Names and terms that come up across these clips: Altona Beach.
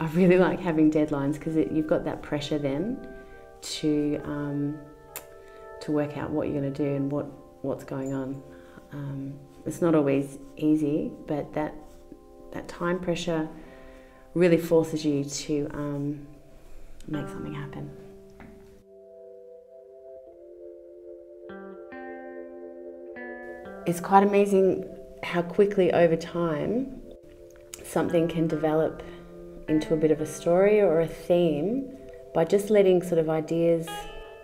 I really like having deadlines because you've got that pressure then to work out what you're going to do and what's going on. It's not always easy, but that time pressure really forces you to make something happen. It's quite amazing how quickly over time something can develop into a bit of a story or a theme by just letting sort of ideas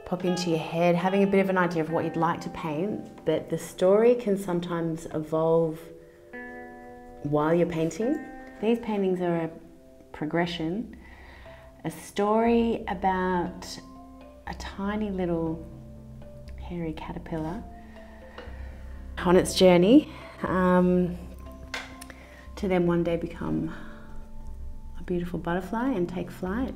pop into your head, having a bit of an idea of what you'd like to paint, but the story can sometimes evolve while you're painting. These paintings are a progression, a story about a tiny little hairy caterpillar on its journey to then one day become a beautiful butterfly and take flight.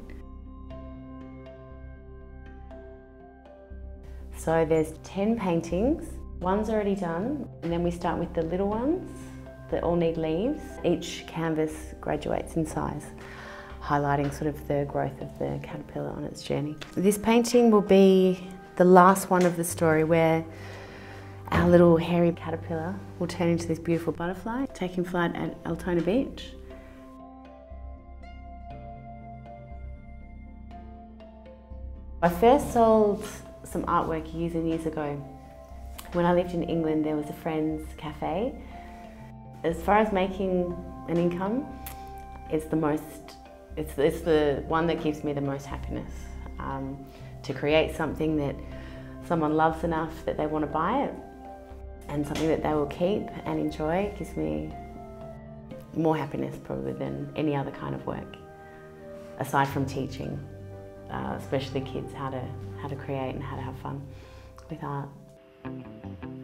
So there's 10 paintings, one's already done, and then we start with the little ones that all need leaves. Each canvas graduates in size, highlighting sort of the growth of the caterpillar on its journey. This painting will be the last one of the story where our little hairy caterpillar will turn into this beautiful butterfly, taking flight at Altona Beach. I first sold some artwork years and years ago. When I lived in England, there was a friend's cafe. As far as making an income, it's the one that gives me the most happiness. To create something that someone loves enough that they want to buy it, and something that they will keep and enjoy, gives me more happiness probably than any other kind of work, aside from teaching, especially kids, how to create and how to have fun with art.